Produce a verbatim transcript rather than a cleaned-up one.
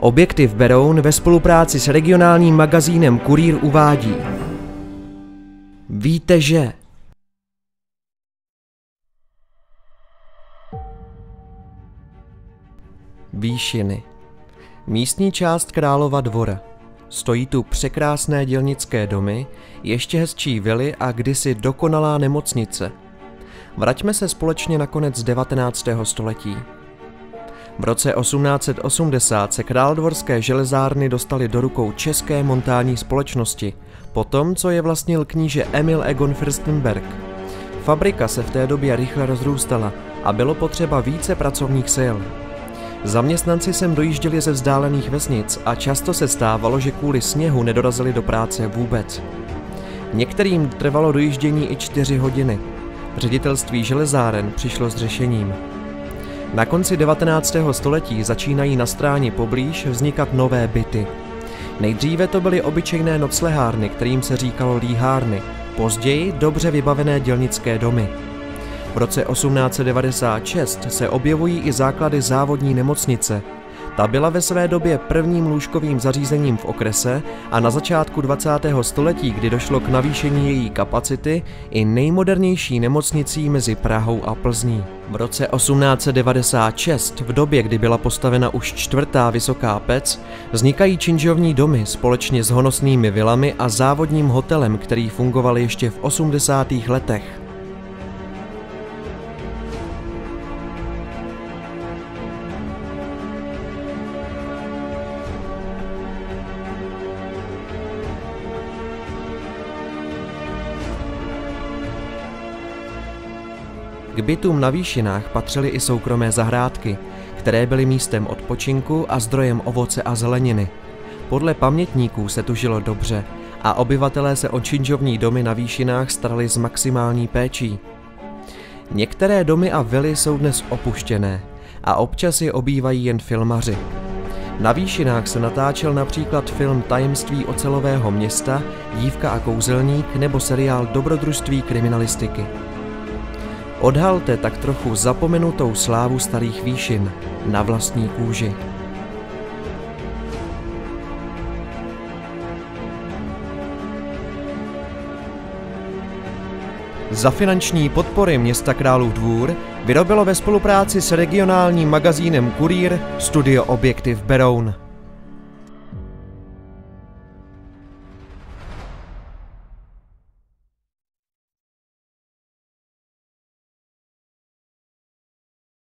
Objektiv Beroun ve spolupráci s regionálním magazínem Kurýr uvádí Víte že? Výšiny. Místní část Králova dvora. Stojí tu překrásné dělnické domy, ještě hezčí vily a kdysi dokonalá nemocnice. Vraťme se společně na konec devatenáctého století. V roce osmnáct set osmdesát se králodvorské železárny dostaly do rukou české montánní společnosti, po tom, co je vlastnil kníže Emil Egon Fürstenberg. Fabrika se v té době rychle rozrůstala a bylo potřeba více pracovních sil. Zaměstnanci sem dojížděli ze vzdálených vesnic a často se stávalo, že kvůli sněhu nedorazili do práce vůbec. Některým trvalo dojíždění i čtyři hodiny. Ředitelství železáren přišlo s řešením. Na konci devatenáctého století začínají na stráni poblíž vznikat nové byty. Nejdříve to byly obyčejné noclehárny, kterým se říkalo líhárny, později dobře vybavené dělnické domy. V roce osmnáct set devadesát šest se objevují i základy závodní nemocnice. Ta byla ve své době prvním lůžkovým zařízením v okrese a na začátku dvacátého století, kdy došlo k navýšení její kapacity, i nejmodernější nemocnicí mezi Prahou a Plzní. V roce osmnáct set devadesát šest, v době, kdy byla postavena už čtvrtá vysoká pec, vznikají činžovní domy společně s honosnými vilami a závodním hotelem, který fungoval ještě v osmdesátých letech. K bytům na výšinách patřily i soukromé zahrádky, které byly místem odpočinku a zdrojem ovoce a zeleniny. Podle pamětníků se tu žilo dobře a obyvatelé se o činžovní domy na výšinách starali s maximální péčí. Některé domy a vily jsou dnes opuštěné a občas je obývají jen filmaři. Na výšinách se natáčel například film Tajemství ocelového města, Dívka a kouzelník nebo seriál Dobrodružství kriminalistiky. Odhalte tak trochu zapomenutou slávu starých výšin na vlastní kůži. Za finanční podpory města Králův Dvůr vyrobilo ve spolupráci s regionálním magazínem Kurýr studio Objektiv Beroun.